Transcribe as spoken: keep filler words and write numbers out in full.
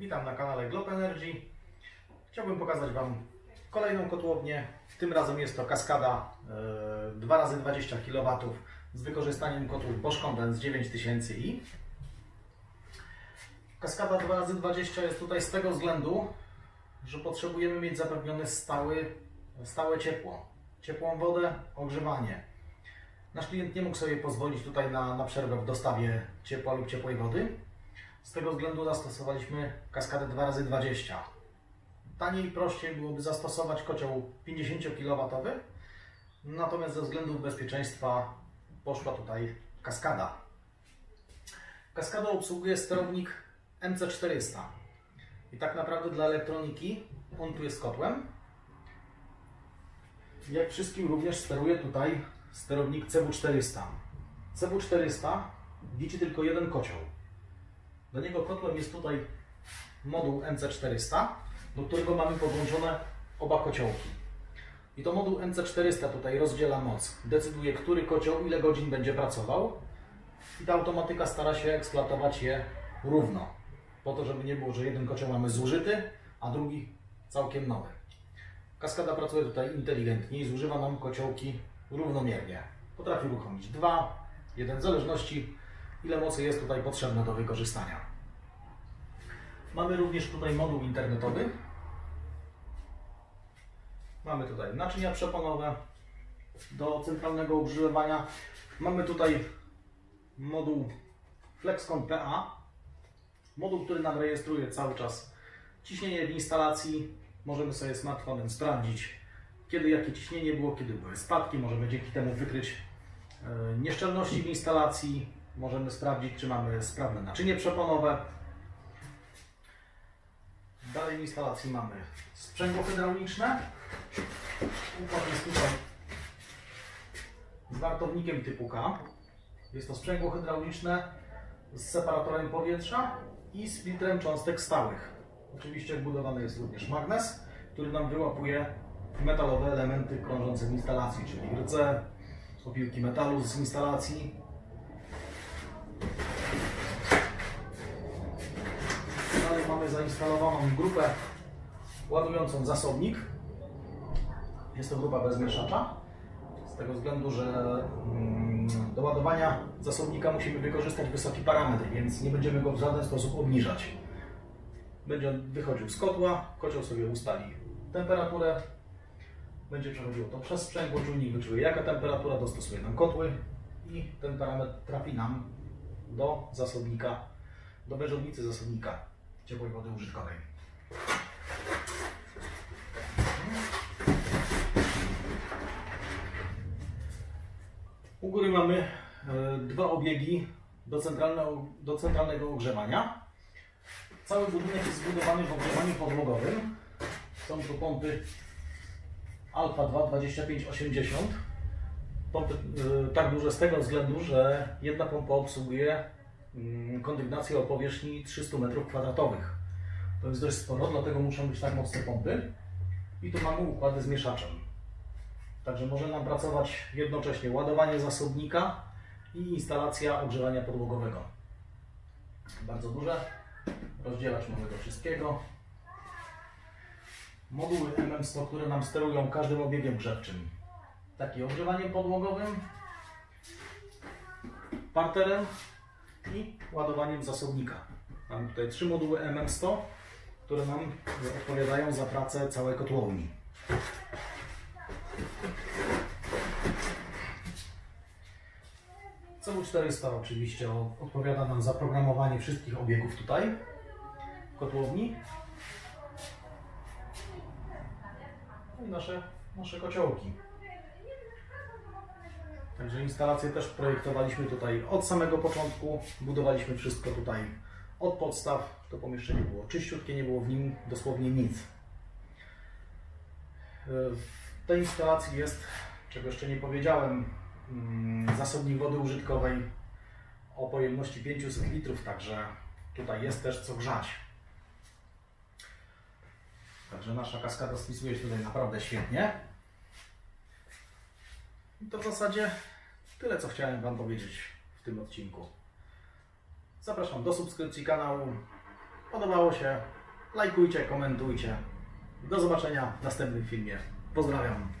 Witam na kanale GLOB ENERGY. Chciałbym pokazać Wam kolejną kotłownię. Tym razem jest to kaskada dwa razy dwadzieścia kilowatów z wykorzystaniem kotłów Bosch Condens dziewięć tysięcy i. Kaskada dwa razy dwadzieścia jest tutaj z tego względu, że potrzebujemy mieć zapewnione stały, stałe ciepło. Ciepłą wodę, ogrzewanie. Nasz klient nie mógł sobie pozwolić tutaj na, na przerwę w dostawie ciepła lub ciepłej wody. Z tego względu zastosowaliśmy kaskadę dwa razy dwadzieścia. Taniej i prościej byłoby zastosować kocioł pięćdziesiąt kilowatów, natomiast ze względów bezpieczeństwa poszła tutaj kaskada. Kaskada obsługuje sterownik M C czterysta. I tak naprawdę dla elektroniki on tu jest kotłem. Jak wszystkim również steruje tutaj sterownik C W czterysta. C W czterysta widzi tylko jeden kocioł. Do niego kotłem jest tutaj moduł M C czterysta, do którego mamy podłączone oba kociołki. I to moduł M C czterysta tutaj rozdziela moc, decyduje, który kocioł ile godzin będzie pracował i ta automatyka stara się eksploatować je równo, po to, żeby nie było, że jeden kocioł mamy zużyty, a drugi całkiem nowy. Kaskada pracuje tutaj inteligentnie i zużywa nam kociołki równomiernie. Potrafi uruchomić dwa, jeden w zależności ile mocy jest tutaj potrzebne do wykorzystania. Mamy również tutaj moduł internetowy. Mamy tutaj naczynia przeponowe do centralnego ogrzewania. Mamy tutaj moduł FlexCon P A. Moduł, który nam rejestruje cały czas ciśnienie w instalacji. Możemy sobie smartfonem sprawdzić, kiedy jakie ciśnienie było, kiedy były spadki. Możemy dzięki temu wykryć nieszczelności w instalacji. Możemy sprawdzić, czy mamy sprawne naczynie przeponowe. Dalej w instalacji mamy sprzęgło hydrauliczne. Układ jest tutaj z wartownikiem typu K. Jest to sprzęgło hydrauliczne z separatorem powietrza i z filtrem cząstek stałych. Oczywiście wbudowany jest również magnes, który nam wyłapuje metalowe elementy krążące w instalacji, czyli rdze, opiłki metalu z instalacji. Dalej mamy zainstalowaną grupę ładującą zasobnik. Jest to grupa bez mieszacza, z tego względu, że do ładowania zasobnika musimy wykorzystać wysoki parametr, więc nie będziemy go w żaden sposób obniżać. Będzie on wychodził z kotła, kocioł sobie ustali temperaturę, będzie przechodziło to przez sprzęgło, czujnik wyczuje jaka temperatura, dostosuje nam kotły i ten parametr trafi nam do zasobnika, do wężownicy zasobnika ciepłej wody użytkowej. U góry mamy dwa obiegi do centralnego, do centralnego ogrzewania. Cały budynek jest zbudowany w ogrzewaniu podłogowym. Są to pompy Alpha dwa dwadzieścia pięć osiemdziesiąt. Pompy tak duże z tego względu, że jedna pompa obsługuje kondygnację o powierzchni trzystu metrów kwadratowych. To jest dość sporo, dlatego muszą być tak mocne pompy. I tu mamy układy z mieszaczem. Także może nam pracować jednocześnie ładowanie zasobnika i instalacja ogrzewania podłogowego. Bardzo duże. Rozdzielacz mamy do wszystkiego. Moduły M M sto, które nam sterują każdym obiegiem grzewczym. Taki ogrzewaniem podłogowym, parterem i ładowaniem zasobnika. Mamy tutaj trzy moduły M M sto, które nam odpowiadają za pracę całej kotłowni. C W czterysta oczywiście odpowiada nam za programowanie wszystkich obiegów tutaj kotłowni. I nasze, nasze kociołki. Także instalację też projektowaliśmy tutaj od samego początku, budowaliśmy wszystko tutaj od podstaw. To pomieszczenie było czyściutkie, nie było w nim dosłownie nic. W tej instalacji jest, czego jeszcze nie powiedziałem, zasobnik wody użytkowej o pojemności pięćset litrów, także tutaj jest też co grzać. Także nasza kaskada spisuje się tutaj naprawdę świetnie. I to w zasadzie tyle, co chciałem Wam powiedzieć w tym odcinku. Zapraszam do subskrypcji kanału, podobało się, lajkujcie, komentujcie. Do zobaczenia w następnym filmie. Pozdrawiam.